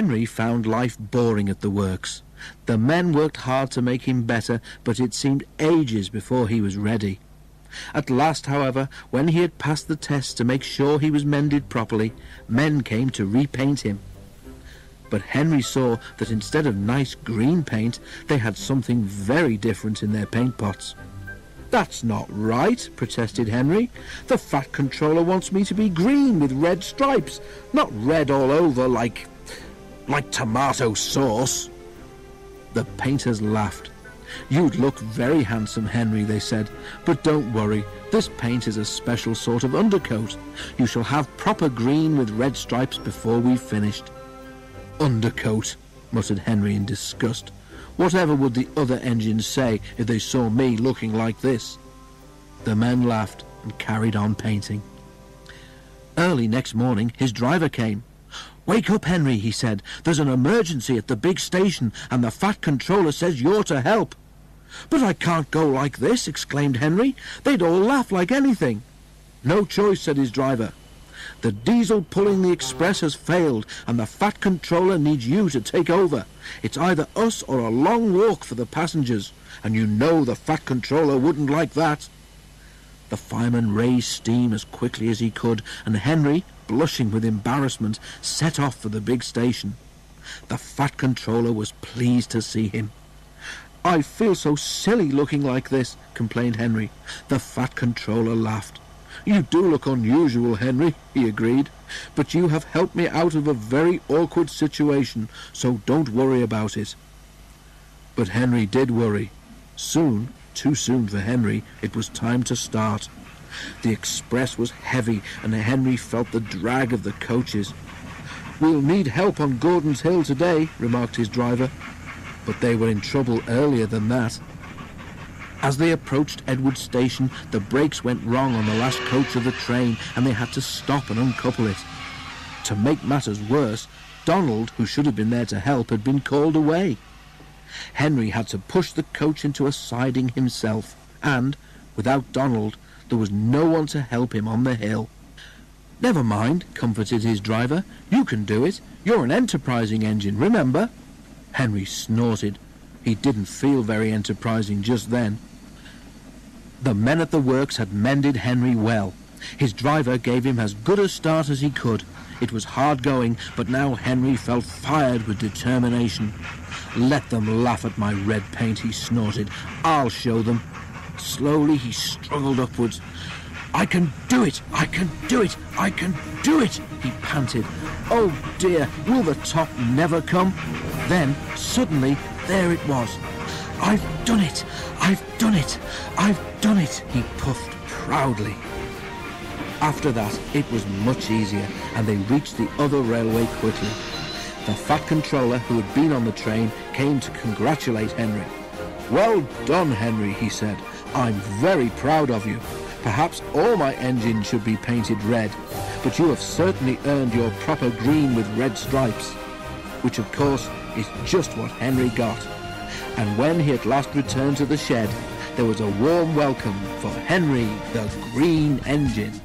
Henry found life boring at the works. The men worked hard to make him better, but it seemed ages before he was ready. At last, however, when he had passed the test to make sure he was mended properly, men came to repaint him. But Henry saw that instead of nice green paint, they had something very different in their paint pots. "That's not right," protested Henry. "The Fat Controller wants me to be green with red stripes, not red all over like tomato sauce." The painters laughed. "You'd look very handsome, Henry," they said, "but don't worry, this paint is a special sort of undercoat. You shall have proper green with red stripes before we've finished." "Undercoat," muttered Henry in disgust. "Whatever would the other engines say if they saw me looking like this?" The men laughed and carried on painting. Early next morning his driver came. "Wake up, Henry," he said. "There's an emergency at the big station and the Fat Controller says you're to help." "But I can't go like this," exclaimed Henry. "They'd all laugh like anything." "No choice," said his driver. "The diesel pulling the express has failed and the Fat Controller needs you to take over. It's either us or a long walk for the passengers, and you know the Fat Controller wouldn't like that." The fireman raised steam as quickly as he could, and Henry, blushing with embarrassment, set off for the big station. The Fat Controller was pleased to see him. "I feel so silly looking like this," complained Henry. The Fat Controller laughed. "You do look unusual, Henry," he agreed, "but you have helped me out of a very awkward situation, so don't worry about it." But Henry did worry. Soon, too soon for Henry, it was time to start. The express was heavy, and Henry felt the drag of the coaches. "We'll need help on Gordon's Hill today," remarked his driver. But they were in trouble earlier than that. As they approached Edwards Station, the brakes went wrong on the last coach of the train, and they had to stop and uncouple it. To make matters worse, Donald, who should have been there to help, had been called away. Henry had to push the coach into a siding himself, and, without Donald, there was no one to help him on the hill. "Never mind," comforted his driver. "You can do it. You're an enterprising engine, remember?" Henry snorted. He didn't feel very enterprising just then. The men at the works had mended Henry well. His driver gave him as good a start as he could. It was hard going, but now Henry felt fired with determination. "Let them laugh at my red paint," he snorted. "I'll show them." Slowly he struggled upwards. "I can do it! I can do it! I can do it!" he panted. "Oh dear, will the top never come?" Then, suddenly, there it was. "I've done it! I've done it! I've done it!" he puffed proudly. After that, it was much easier, and they reached the other railway quickly. The Fat Controller, who had been on the train, came to congratulate Henry. "Well done, Henry," he said. "I'm very proud of you. Perhaps all my engines should be painted red, but you have certainly earned your proper green with red stripes," which, of course, is just what Henry got. And when he at last returned to the shed, there was a warm welcome for Henry the Green Engine.